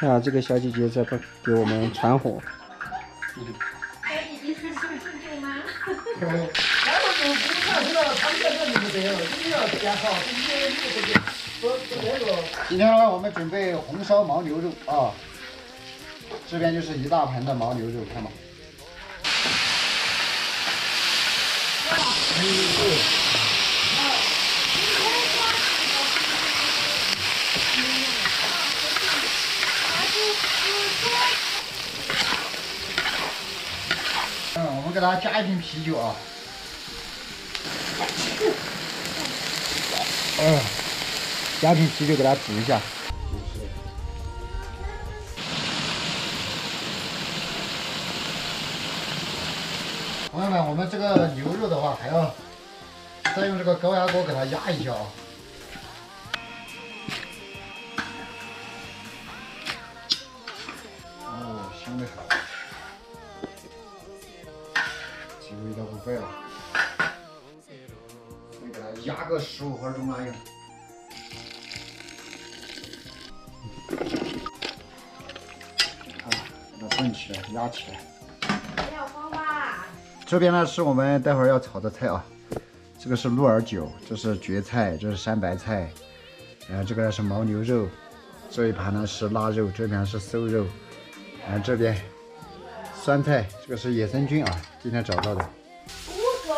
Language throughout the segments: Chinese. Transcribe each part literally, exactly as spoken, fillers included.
啊，这个小姐姐在给我们传火。小姐姐是新进舅妈。咱们从从看知道，他们现在就不这样，一定要偏好，一定要做做这个。今天呢，我们准备红烧牦牛肉啊，这边就是一大盆的牦牛肉，看吧。 嗯，我们给大家加一瓶啤酒啊。嗯，加瓶啤酒给大家煮一下。 朋友们，我们这个牛肉的话，还要再用这个高压锅给它压一下啊。哦，香得很，这味道不败了。再给它压个十五分钟啊，又。啊，给它拌起来，压起来。 这边呢是我们待会儿要炒的菜啊，这个是鹿耳酒，这是蕨菜，这是山白菜，然后这个是牦牛肉，这一盘呢是腊肉，这边是瘦肉，然后这边酸菜，这个是野生菌啊，今天找到的。五个，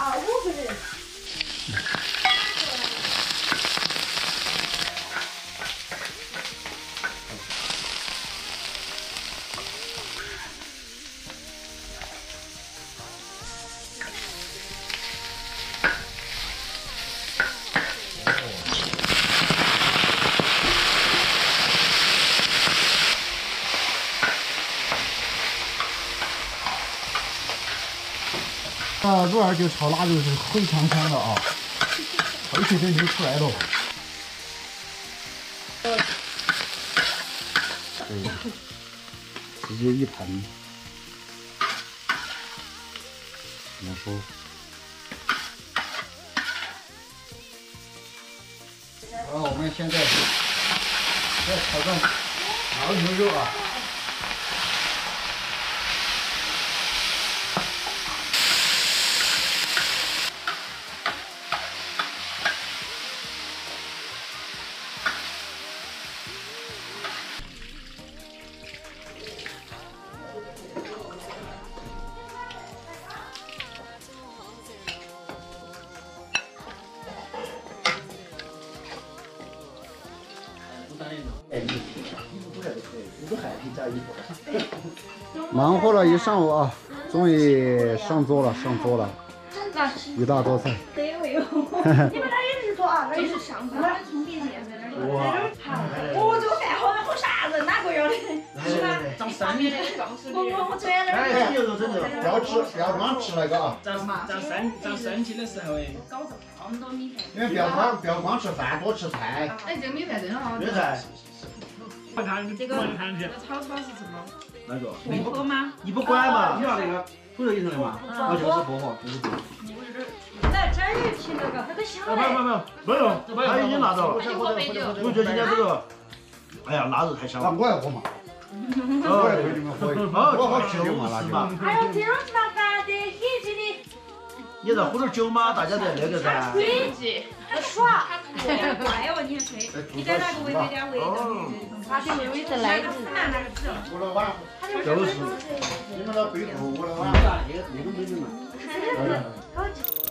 啊五个人。啊，鹿耳酒炒腊肉是非常香的啊，而且这牛出来了。对，直接一盘，怎么说？好，我们现在要炒上牦牛肉啊。 忙活了一上午啊，终于上桌了，上桌了，一大桌菜。对，我有。你们那也是桌啊，那也是上桌。我做饭好像好啥子，哪个样的？是吧？长三米的，我我我昨天那。哎，牛肉真的，不要吃，不要光吃那个啊。长长身长身体的时候哎。搞这么多米饭。你们不要光不要光吃饭，多吃菜。哎，这个米饭真好。米饭。 这个炒炒是什么？哪个？火锅吗？你不管嘛？你要那个土豆医生的嘛？那就是火锅，就是火锅。来，这儿有提那个，那个香哎。没有没有没有，没有，他已经拿到了。我觉得今天这个，哎呀，腊肉太香了。我也喝嘛。我也陪你们喝。我好酒嘛，是吧？哎呦，这种是那个的，野鸡的。你在喝点酒嘛？大家在那个噻。野鸡。 爽！哎呦，你吹！你在那个围围点围的，他这围围的来的。我的碗，就是你们那背后我的碗，那个那个没得嘛。